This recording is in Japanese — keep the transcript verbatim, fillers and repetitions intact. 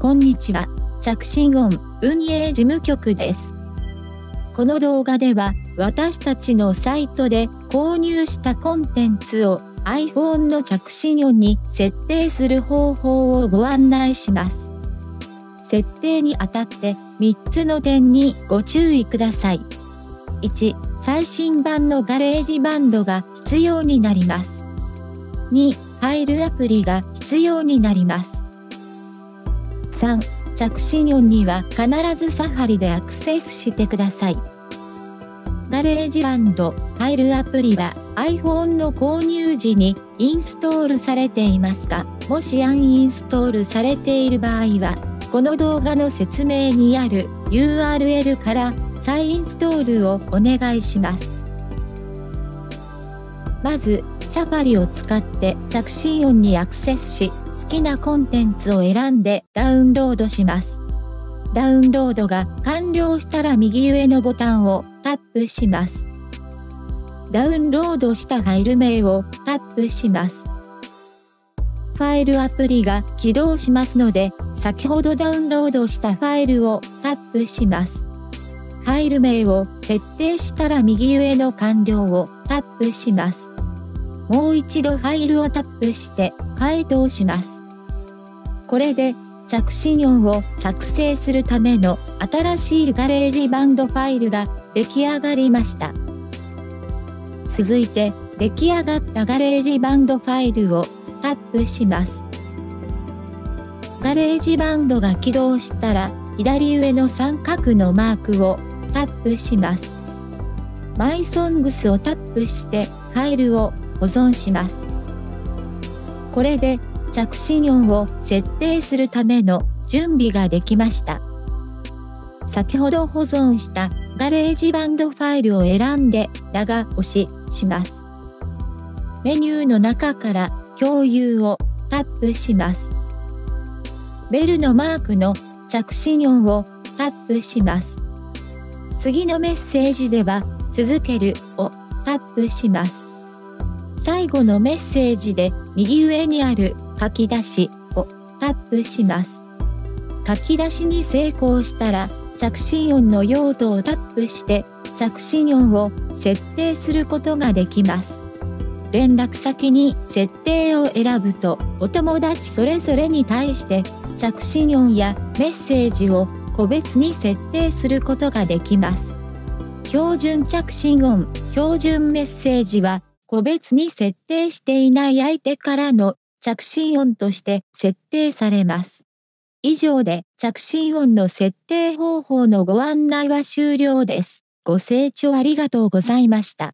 こんにちは、着信音運営事務局です。この動画では、私たちのサイトで購入したコンテンツを iPhone の着信音に設定する方法をご案内します。設定にあたってみっつの点にご注意ください。いち、最新版のガレージバンドが必要になります。に、ファイルアプリが必要になります。さん、着信音には必ずサファリでアクセスしてください。ガレージバンド、ファイルアプリは iPhone の購入時にインストールされていますが、もしアンインストールされている場合は、この動画の説明にある ユーアールエル から再インストールをお願いします。まず、サファリを使って着信音にアクセスし、好きなコンテンツを選んでダウンロードします。ダウンロードが完了したら右上のボタンをタップします。ダウンロードしたファイル名をタップします。ファイルアプリが起動しますので、先ほどダウンロードしたファイルをタップします。ファイル名を設定したら右上の完了をタップします。もう一度ファイルをタップして解凍します。これで着信音を作成するための新しいガレージバンドファイルが出来上がりました。続いて出来上がったガレージバンドファイルをタップします。ガレージバンドが起動したら左上の三角のマークをタップします。マイソングスをタップしてファイルを保存します。これで着信音を設定するための準備ができました。先ほど保存したガレージバンドファイルを選んで長押しします。メニューの中から共有をタップします。ベルのマークの着信音をタップします。次のメッセージでは続けるをタップします。最後のメッセージで右上にある書き出しをタップします。書き出しに成功したら着信音の用途をタップして着信音を設定することができます。連絡先に設定を選ぶとお友達それぞれに対して着信音やメッセージを個別に設定することができます。標準着信音、標準メッセージは個別に設定していない相手からの着信音として設定されます。以上で着信音の設定方法のご案内は終了です。ご清聴ありがとうございました。